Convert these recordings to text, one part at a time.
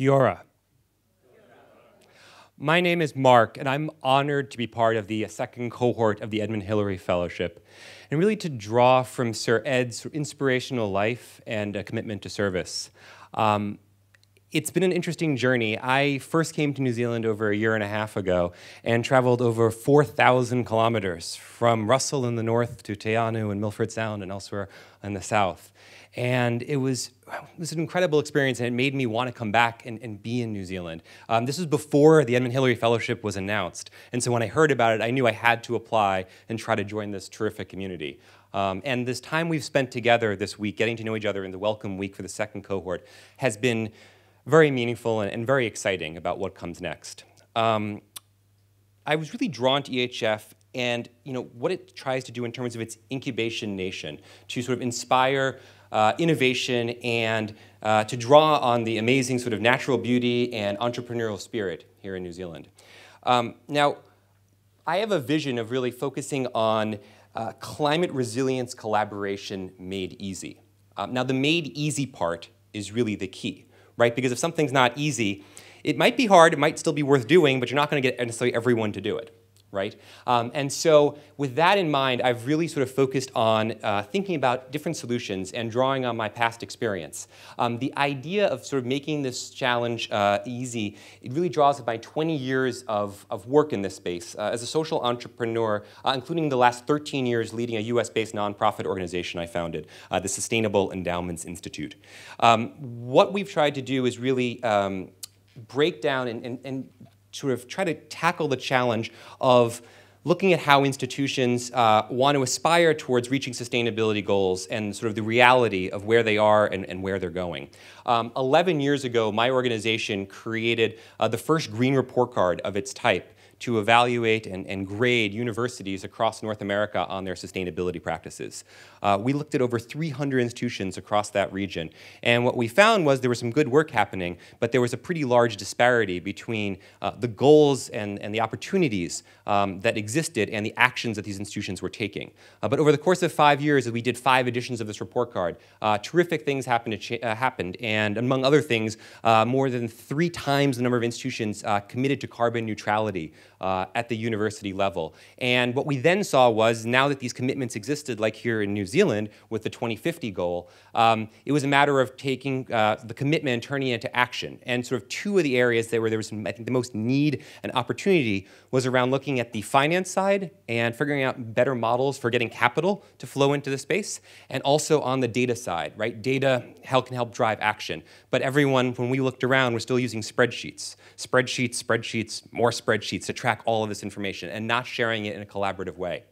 Kia ora. My name is Mark, and I'm honored to be part of the second cohort of the Edmund Hillary Fellowship, and really to draw from Sir Ed's inspirational life and a commitment to service. It's been an interesting journey. I first came to New Zealand over 1.5 years ago and traveled over 4,000 kilometers from Russell in the north to Te Anu and Milford Sound and elsewhere in the south. And it was an incredible experience, and it made me want to come back and be in New Zealand. This was before the Edmund Hillary Fellowship was announced. And so when I heard about it, I knew I had to apply and try to join this terrific community. And this time we've spent together this week, getting to know each other in the welcome week for the second cohort, has been very meaningful and very exciting about what comes next. I was really drawn to EHF and what it tries to do in terms of its incubation nation, to sort of inspire innovation and to draw on the amazing sort of natural beauty and entrepreneurial spirit here in New Zealand. Now, I have a vision of really focusing on climate resilience collaboration made easy. Now, the made easy part is really the key. Right? Because if something's not easy, it might be hard, it might still be worth doing, but you're not going to get necessarily everyone to do it, right? And so with that in mind, I've really sort of focused on thinking about different solutions and drawing on my past experience. The idea of sort of making this challenge easy, it really draws on my 20 years of work in this space as a social entrepreneur, including the last 13 years leading a US-based nonprofit organization I founded, the Sustainable Endowments Institute. What we've tried to do is really break down and sort of try to tackle the challenge of looking at how institutions want to aspire towards reaching sustainability goals and sort of the reality of where they are and where they're going. 11 years ago, my organization created the first green report card of its type to evaluate and grade universities across North America on their sustainability practices. We looked at over 300 institutions across that region, and what we found was there was some good work happening, but there was a pretty large disparity between the goals and the opportunities that existed and the actions that these institutions were taking. But over the course of 5 years, as we did 5 editions of this report card, terrific things happened, and among other things, more than 3 times the number of institutions committed to carbon neutrality at the university level. And what we then saw was, now that these commitments existed, like here in New Zealand with the 2050 goal, it was a matter of taking the commitment and turning it into action. And sort of 2 of the areas that where there was, I think, the most need and opportunity was around looking at the finance side and figuring out better models for getting capital to flow into the space, and also on the data side, right? Data can help drive action. But everyone, when we looked around, was still using spreadsheets. Spreadsheets, spreadsheets, more spreadsheets to track all of this information and not sharing it in a collaborative way.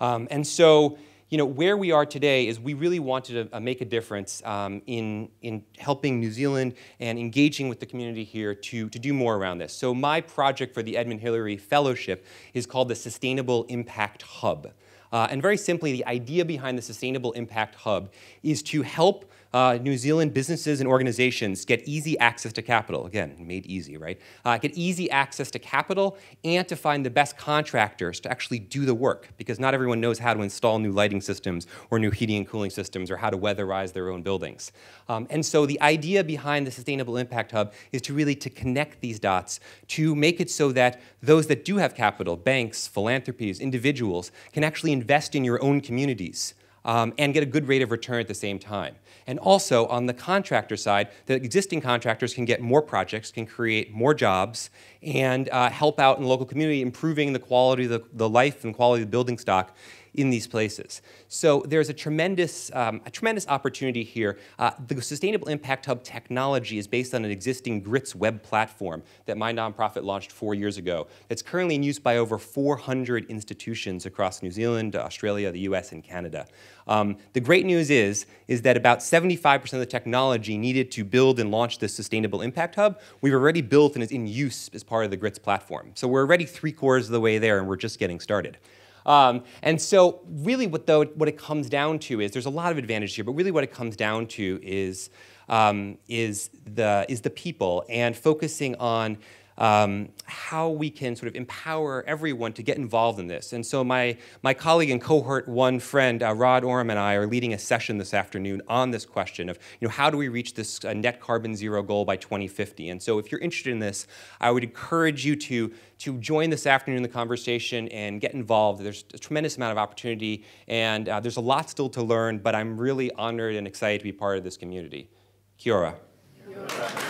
And so, where we are today is we really wanted to make a difference in helping New Zealand and engaging with the community here to do more around this. So my project for the Edmund Hillary Fellowship is called the Sustainable Impact Hub. And very simply, the idea behind the Sustainable Impact Hub is to help New Zealand businesses and organizations get easy access to capital. Again, made easy, right? Get easy access to capital and to find the best contractors to actually do the work, because not everyone knows how to install new lighting systems or new heating and cooling systems or how to weatherize their own buildings. And so the idea behind the Sustainable Impact Hub is to really to connect these dots to make it so that those that do have capital, banks, philanthropies, individuals, can actually invest in your own communities and get a good rate of return at the same time. And also, on the contractor side, the existing contractors can get more projects, can create more jobs, and help out in the local community, improving the quality of the life and quality of the building stock in these places. So there's a tremendous opportunity here. The Sustainable Impact Hub technology is based on an existing GRITS web platform that my nonprofit launched 4 years ago. It's currently in use by over 400 institutions across New Zealand, Australia, the US, and Canada. The great news is that about 75% of the technology needed to build and launch this Sustainable Impact Hub, we've already built and is in use as part of the GRITS platform. So we're already 3/4 of the way there, and we're just getting started. And so really what it comes down to is, there's a lot of advantages here, but really what it comes down to is the people, and focusing on how we can sort of empower everyone to get involved in this. And so my colleague and cohort one friend, Rod Oram, and I are leading a session this afternoon on this question of, you know, how do we reach this net carbon zero goal by 2050? And so if you're interested in this, I would encourage you to join this afternoon in the conversation and get involved. There's a tremendous amount of opportunity, and there's a lot still to learn, but I'm really honored and excited to be part of this community. Kia ora. Kia ora.